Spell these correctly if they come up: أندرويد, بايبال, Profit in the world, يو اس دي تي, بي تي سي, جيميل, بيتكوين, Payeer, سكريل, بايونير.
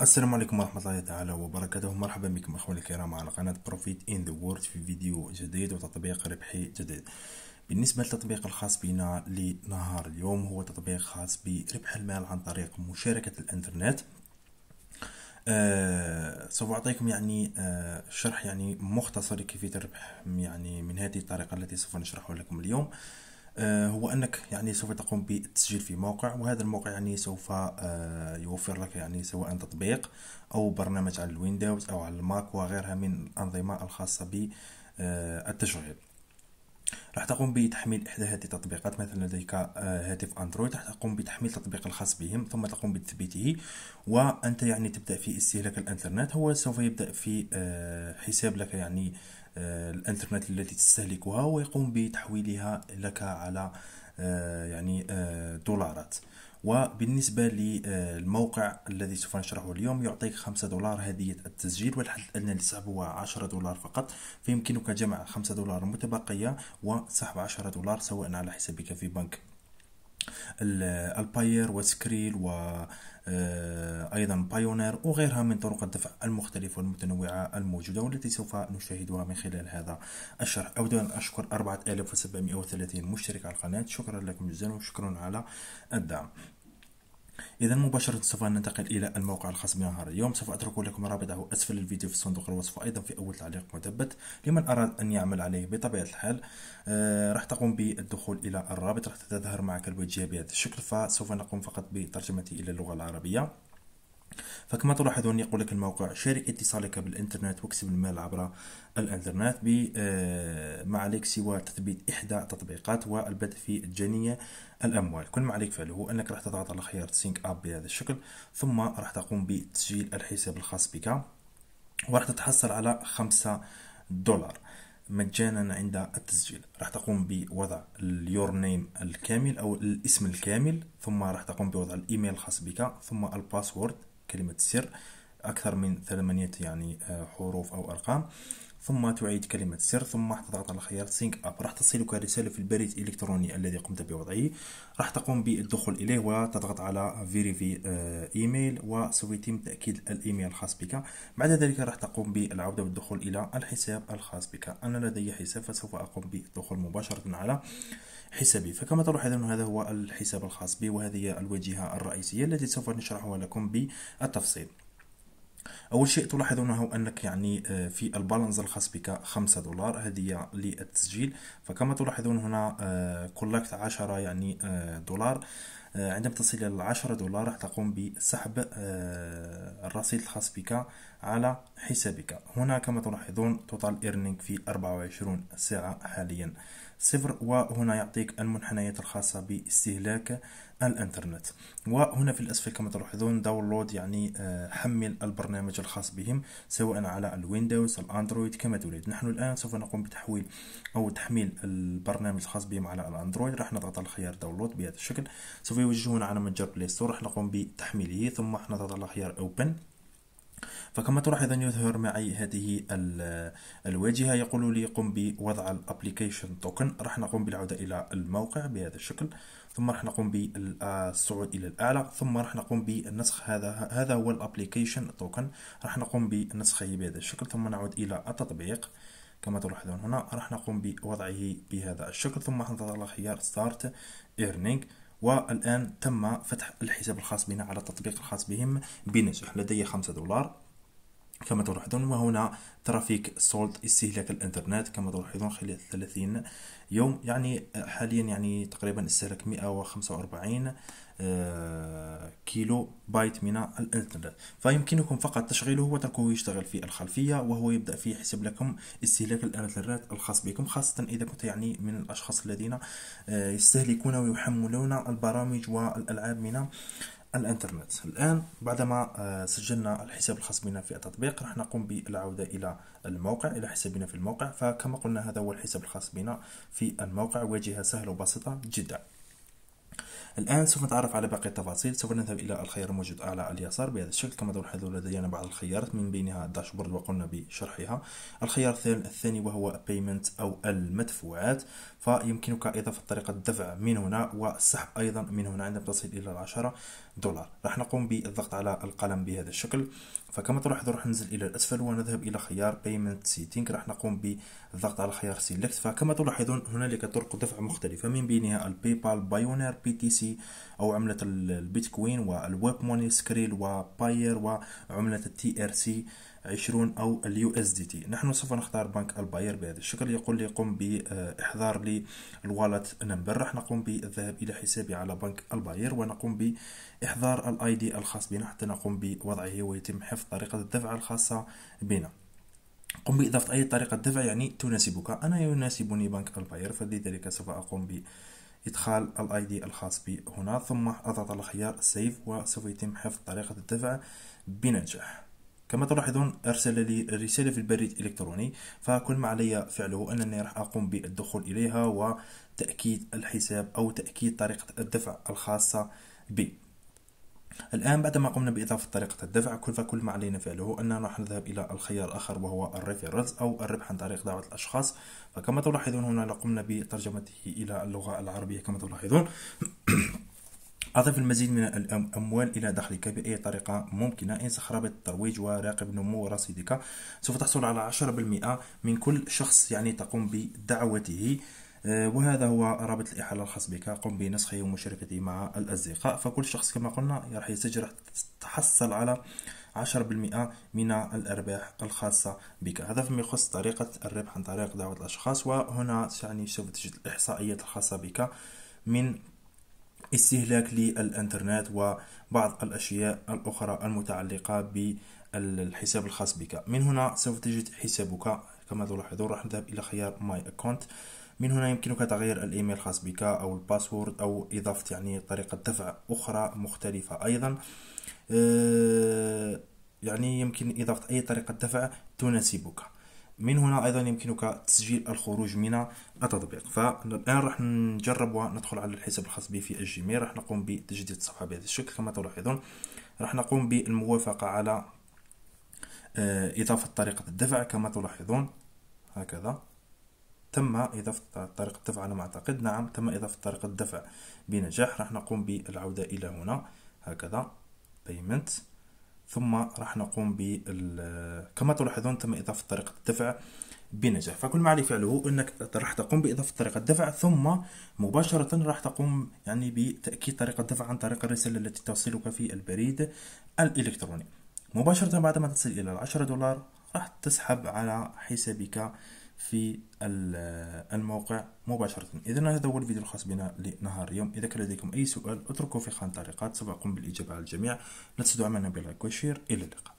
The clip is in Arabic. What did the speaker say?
السلام عليكم ورحمة الله تعالى وبركاته. مرحبا بكم أخواني الكرام على قناة Profit in the world في فيديو جديد وتطبيق ربحي جديد. بالنسبة للتطبيق الخاص بنا لنهار اليوم هو تطبيق خاص بربح المال عن طريق مشاركة الانترنت. سوف أعطيكم شرح مختصر كيفية الربح من هذه الطريقة التي سوف نشرحها لكم اليوم. هو أنك سوف تقوم بالتسجيل في موقع، وهذا الموقع سوف يوفر لك سواء تطبيق أو برنامج على الويندوز أو على الماك وغيرها من الأنظمة الخاصة بالتشغيل. راح تقوم بتحميل إحدى هذه التطبيقات، مثلا لديك هاتف أندرويد راح تقوم بتحميل التطبيق الخاص بهم، ثم تقوم بتثبيته وأنت تبدأ في استهلاك الإنترنت. هو سوف يبدأ في حساب لك الانترنت التي تستهلكها ويقوم بتحويلها لك على دولارات. وبالنسبة للموقع الذي سوف نشرحه اليوم يعطيك $5 هدية التسجيل، والحد الأدنى للسحب هو $10 فقط، فيمكنك جمع $5 متبقية وسحب $10 سواء على حسابك في بنك الباير وسكريل وأيضا بايونير وغيرها من طرق الدفع المختلفة والمتنوعة الموجودة والتي سوف نشاهدها من خلال هذا الشرح. أود أن أشكر 4730 مشترك على القناة، شكرا لكم جزيلا وشكرا على الدعم. إذا مباشرة سوف ننتقل إلى الموقع الخاص بنهار اليوم، سوف أترك لكم رابطه أسفل الفيديو في صندوق الوصف وأيضا في أول تعليق مثبت لمن أراد أن يعمل عليه بطبيعة الحال. راح تقوم بالدخول إلى الرابط، راح تتظهر معك الواجهة بهذا الشكل، فسوف نقوم فقط بترجمته إلى اللغة العربية. فكما تلاحظون يقول لك الموقع شارك اتصالك بالإنترنت واكسب المال عبر الإنترنت، ما عليك سوى تثبيت إحدى التطبيقات والبدء في جني الأموال. كل ما عليك فعله هو أنك راح تضغط على خيار سينك أب بهذا الشكل، ثم راح تقوم بتسجيل الحساب الخاص بك وراح تتحصل على $5 مجانا عند التسجيل. راح تقوم بوضع اليور نيم الكامل او الاسم الكامل، ثم راح تقوم بوضع الايميل الخاص بك، ثم الباسورد كلمة السر اكثر من 8 حروف او ارقام، ثم تعيد كلمة السر، ثم راح تضغط على خيار سينك اب. راح تصلك رسالة في البريد الالكتروني الذي قمت بوضعه، راح تقوم بالدخول اليه وتضغط على فيريفي ايميل وسوف يتم تاكيد الايميل الخاص بك. بعد ذلك راح تقوم بالعودة والدخول الى الحساب الخاص بك. انا لدي حساب فسوف اقوم بالدخول مباشرة على حسابي. فكما تلاحظون هذا هو الحساب الخاص بي، وهذه الواجهة الرئيسية التي سوف نشرحها لكم بالتفصيل. أول شيء تلاحظونه هو أنك في البالانس الخاص بك $5 هدية للتسجيل. فكما تلاحظون هنا كولكت 10 دولار، عندما تصل إلى $10 راح تقوم بسحب الرصيد الخاص بك على حسابك. هنا كما تلاحظون توتال إيرنينج في 24 ساعة حاليا 0، وهنا يعطيك المنحنيات الخاصة باستهلاك الانترنت. وهنا في الأسفل كما تلاحظون داونلود حمل البرنامج الخاص بهم سواء على الويندوز الأندرويد كما تريد. نحن الآن سوف نقوم بتحويل أو تحميل البرنامج الخاص بهم على الأندرويد. راح نضغط على خيار داونلود بهذا الشكل، سوف يوجهنا على متجر بلاي ستور، راح نقوم بتحميله ثم راح نضغط على خيار اوبن. فكما تلاحظون يظهر معي هذه الواجهة يقول لي قم بوضع الابليكيشن توكن. راح نقوم بالعودة الى الموقع بهذا الشكل، ثم راح نقوم بالصعود الى الاعلى، ثم راح نقوم بنسخ هذا هو الابليكيشن توكن. راح نقوم بنسخه بهذا الشكل، ثم نعود الى التطبيق كما تلاحظون هنا، راح نقوم بوضعه بهذا الشكل، ثم نضغط على خيار ستارت ايرنينج. والآن تم فتح الحساب الخاص بنا على التطبيق الخاص بهم بنجاح، لدي $5 كما تلاحظون. وهنا ترافيك سولت استهلاك الانترنت كما تلاحظون خلال 30 يوم حاليا تقريبا استهلك 145 كيلو بايت من الانترنت. فيمكنكم فقط تشغيله وتركه يشتغل في الخلفية وهو يبدأ في يحسب لكم استهلاك الانترنت الخاص بكم، خاصة إذا كنت من الأشخاص الذين يستهلكون ويحملون البرامج والألعاب من الانترنت. الآن بعدما سجلنا الحساب الخاص بنا في التطبيق راح نقوم بالعودة الى الموقع، الى حسابنا في الموقع. فكما قلنا هذا هو الحساب الخاص بنا في الموقع، واجهة سهلة وبسيطة جدا. الآن سوف نتعرف على باقي التفاصيل. سوف نذهب إلى الخيار الموجود على اليسار بهذا الشكل، كما تلاحظون لدينا بعض الخيارات من بينها الداشبورد وقمنا بشرحها. الخيار الثاني وهو payment أو المدفوعات، فيمكنك إضافة طريقة الدفع من هنا والسحب أيضا من هنا عندما تصل إلى $10 دولار. راح نقوم بالضغط على القلم بهذا الشكل، فكما تلاحظ راح ننزل الى الاسفل ونذهب الى خيار Payment Setting. راح نقوم بالضغط على خيار Select. فكما تلاحظون هنالك طرق دفع مختلفه من بينها البايبال، بايونير، بي تي سي او عمله البيتكوين، والويب موني، سكريل، وباير، وعمله التي ار سي 20 او اليو اس دي تي. نحن سوف نختار بنك الباير بهذا الشكل. يقول لي قم باحضار لي الوالت نمبر. راح نقوم بالذهاب الى حسابي على بنك الباير ونقوم باحضار الاي دي الخاص بنا حتى نقوم بوضعه ويتم حفظ طريقه الدفع الخاصه بنا. قم باضافه اي طريقه دفع يعني تناسبك. انا يناسبني بنك الباير، فلذلك سوف اقوم بادخال الاي دي الخاص بي هنا، ثم اضغط على خيار سيف وسوف يتم حفظ طريقه الدفع بنجاح. كما تلاحظون أرسل لي رسالة في البريد الإلكتروني، فكل ما علي فعله أنني راح أقوم بالدخول إليها وتأكيد الحساب أو تأكيد طريقة الدفع الخاصة بي. الآن بعدما قمنا بإضافة طريقة الدفع فكل ما علينا فعله أننا راح نذهب إلى الخيار الآخر وهو الريفيرالز أو الربح عن طريق دعوة الأشخاص. فكما تلاحظون هنا قمنا بترجمته إلى اللغة العربية كما تلاحظون. أضف المزيد من الأموال إلى دخلك بأي طريقة ممكنة. انسخ رابط الترويج وراقب نمو رصيدك. سوف تحصل على 10% من كل شخص يعني تقوم بدعوته، وهذا هو رابط الإحالة الخاص بك. قم بنسخه ومشاركته مع الأصدقاء. فكل شخص كما قلنا راح يسجل تحصل على 10% من الأرباح الخاصة بك. هذا فيما يخص طريقة الربح عن طريق دعوة الأشخاص. وهنا يعني سوف تجد الإحصائيات الخاصة بك من استهلاك للإنترنت وبعض الأشياء الأخرى المتعلقة بالحساب الخاص بك. من هنا سوف تجد حسابك كما تلاحظون. راح نذهب إلى خيار ماي أكونت. من هنا يمكنك تغيير الإيميل الخاص بك أو الباسورد أو إضافة يعني طريقة دفع أخرى مختلفة أيضا. يعني يمكن إضافة أي طريقة دفع تناسبك. من هنا أيضا يمكنك تسجيل الخروج من التطبيق. فالآن راح نجرب وندخل على الحساب الخاص بي في الجيميل. راح نقوم بتجديد الصفحة بهذا الشكل كما تلاحظون. راح نقوم بالموافقة على إضافة طريقة الدفع كما تلاحظون. هكذا تم إضافة طريقة الدفع على ما أعتقد. نعم تم إضافة طريقة الدفع بنجاح. راح نقوم بالعودة إلى هنا هكذا Payment، ثم راح نقوم كما تلاحظون تم إضافة طريقة الدفع بنجاح. فكل ما علي فعله أنك راح تقوم بإضافة طريقة الدفع، ثم مباشرة راح تقوم يعني بتأكيد طريقة الدفع عن طريق الرسالة التي توصلك في البريد الإلكتروني. مباشرة بعدما تصل إلى 10 دولار راح تسحب على حسابك في الموقع مباشرة. إذن هذا هو الفيديو الخاص بنا لنهار اليوم. إذا كان لديكم أي سؤال اتركوه في خانة التعليقات، سوف أقوم بالإجابة على الجميع. لا تنسوا دعمنا بلايك وشير. إلى اللقاء.